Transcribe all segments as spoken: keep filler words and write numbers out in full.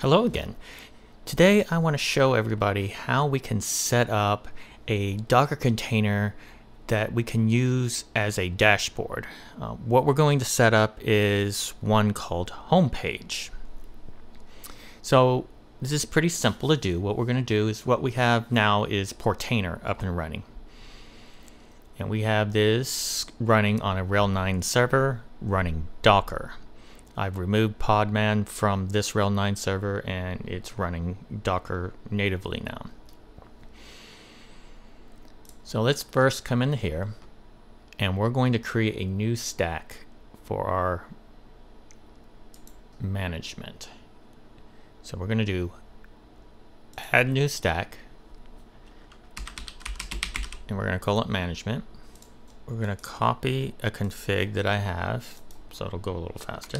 Hello again. Today I want to show everybody how we can set up a Docker container that we can use as a dashboard. Uh, what we're going to set up is one called Homepage. So this is pretty simple to do. What we're going to do is what we have now is Portainer up and running. And we have this running on a RHEL nine server running Docker. I've removed Podman from this RHEL nine server and it's running Docker natively now. So let's first come in here and we're going to create a new stack for our management. So we're going to do add new stack and we're going to call it management. We're going to copy a config that I have so it'll go a little faster.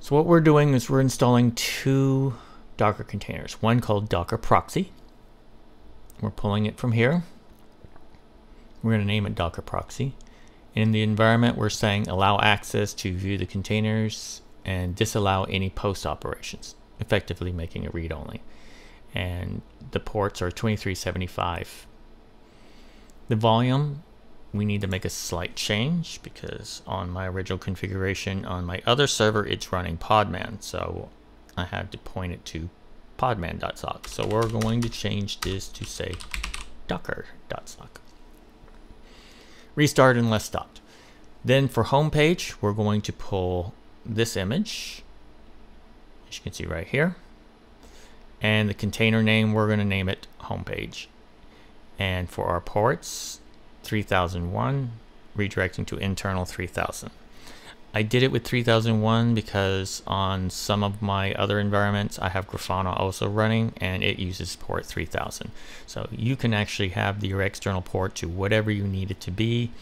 So what we're doing is we're installing two Docker containers, one called Docker Proxy. We're pulling it from here. We're going to name it Docker Proxy. In the environment, we're saying allow access to view the containers and disallow any post operations, effectively making it read-only. And the ports are twenty-three seventy-five. The volume, we need to make a slight change because on my original configuration on my other server, it's running Podman. So I had to point it to podman dot sock. So we're going to change this to say docker dot sock. Restart unless stopped. Then for homepage, we're going to pull this image, as you can see right here. And the container name, we're going to name it homepage. And for our ports, three thousand one, redirecting to internal three thousand. I did it with three thousand one because on some of my other environments, I have Grafana also running and it uses port three thousand. So you can actually have your external port to whatever you need it to be.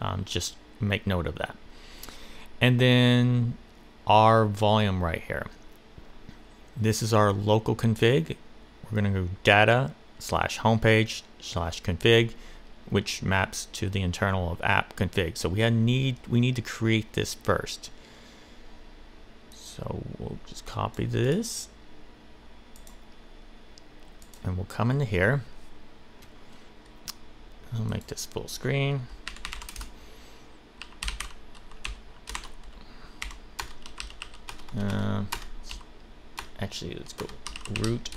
Um, just make note of that. And then our volume right here. This is our local config. We're going to go data slash homepage slash config, which maps to the internal of app config. So we had need we need to create this first. So we'll just copy this and we'll come into here. I'll make this full screen. Uh, actually, let's go root.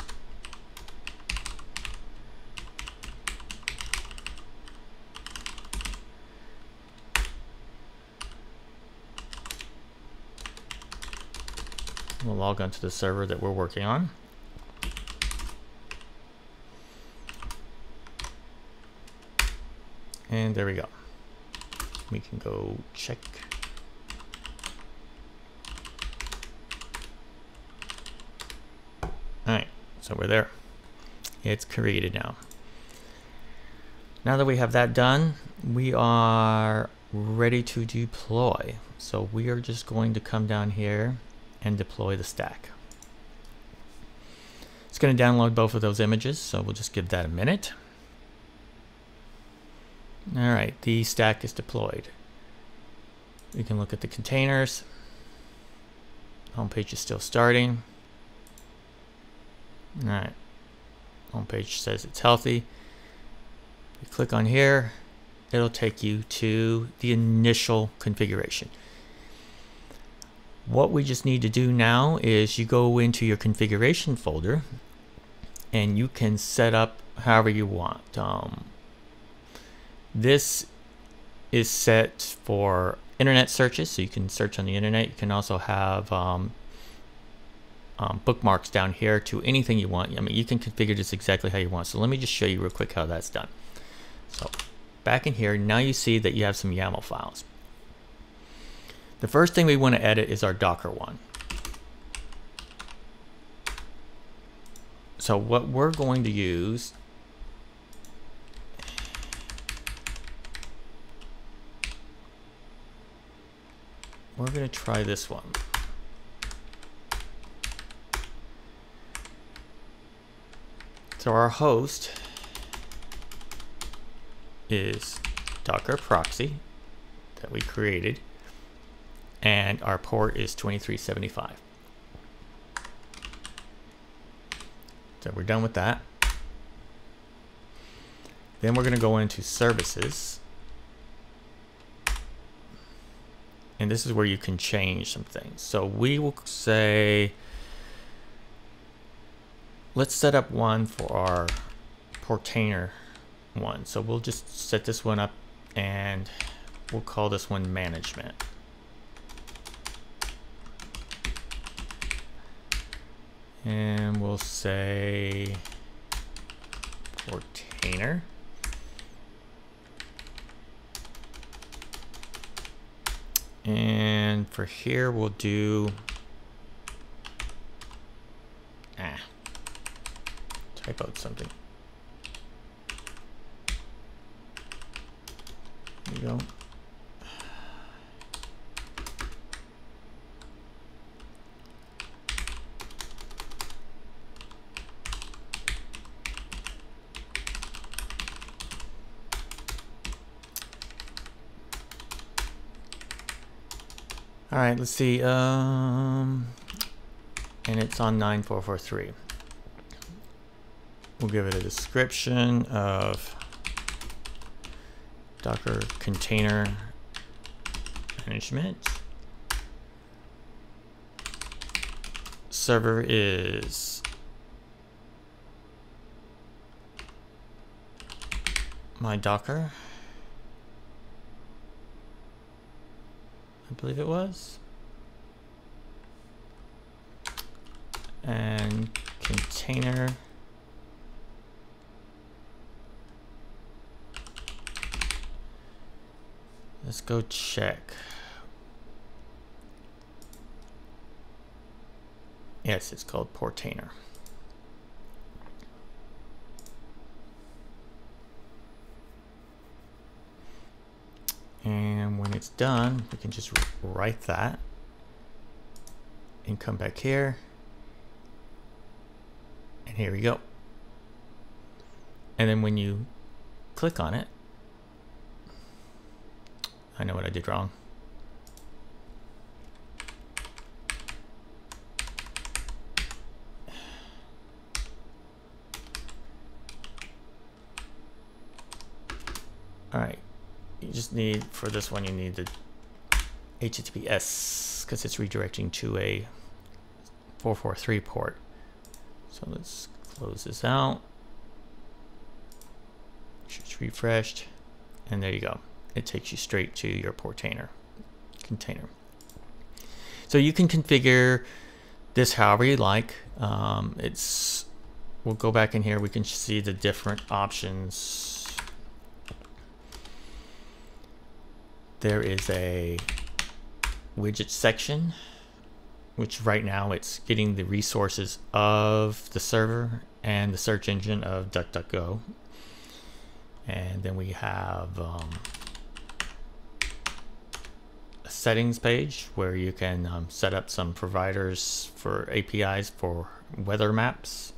We'll log onto the server that we're working on. And there we go. We can go check. All right, so we're there. It's created now. Now that we have that done, we are ready to deploy. So we are just going to come down here and deploy the stack. It's going to download both of those images, so we'll just give that a minute. All right, the stack is deployed. We can look at the containers. Homepage is still starting. All right, homepage says it's healthy. You click on here, it'll take you to the initial configuration. What we just need to do now is you go into your configuration folder and you can set up however you want. Um, this is set for internet searches, so you can search on the internet. You can also have um, um, bookmarks down here to anything you want. I mean, you can configure this exactly how you want. So let me just show you real quick how that's done. So back in here, now you see that you have some YAML files. The first thing we want to edit is our Docker one. So what we're going to use we're going to try this one. So our host is Docker Proxy that we created. and our port is twenty-three seventy-five. So we're done with that. Then we're going to go into services. And this is where you can change some things. So we will say, let's set up one for our Portainer one. So we'll just set this one up and we'll call this one management. And we'll say Portainer. And for here, we'll do, ah, type out something. There you go. All right, let's see, um, and it's on nine four four three. We'll give it a description of Docker container management. Server is my Docker. I believe it was, and container let's go check. Yes, it's called Portainer. And when it's done, we can just write that and come back here. And here we go. And then when you click on it, I know what I did wrong. All right. You just need, for this one, you need the H T T P S because it's redirecting to a four forty-three port. So let's close this out. It's refreshed. And there you go. It takes you straight to your Portainer container. So you can configure this however you like. Um, it's, we'll go back in here. We can see the different options. There is a widget section, which right now it's getting the resources of the server and the search engine of DuckDuckGo. And then we have um, a settings page where you can um, set up some providers for A P Is for weather maps.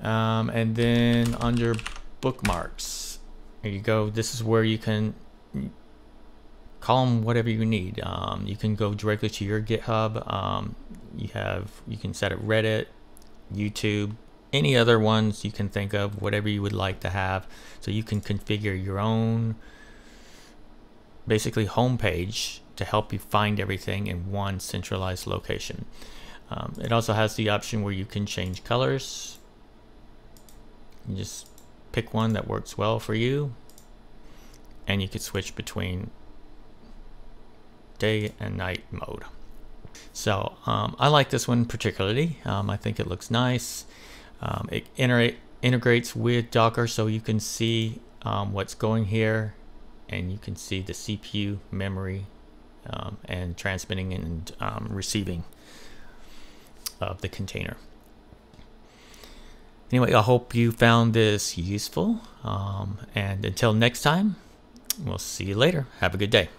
Um, and then under bookmarks, there you go. This is where you can call them whatever you need. Um, you can go directly to your GitHub. Um, you have, you can set up Reddit, YouTube, any other ones you can think of, whatever you would like to have. So you can configure your own, basically, homepage to help you find everything in one centralized location. Um, it also has the option where you can change colors. You just pick one that works well for you, and you could switch between day and night mode. So um, I like this one particularly. Um, I think it looks nice. Um, it inter integrates with Docker, so you can see um, what's going here, and you can see the C P U, memory, um, and transmitting and um, receiving of the container. Anyway, I hope you found this useful, um, and until next time, we'll see you later. Have a good day.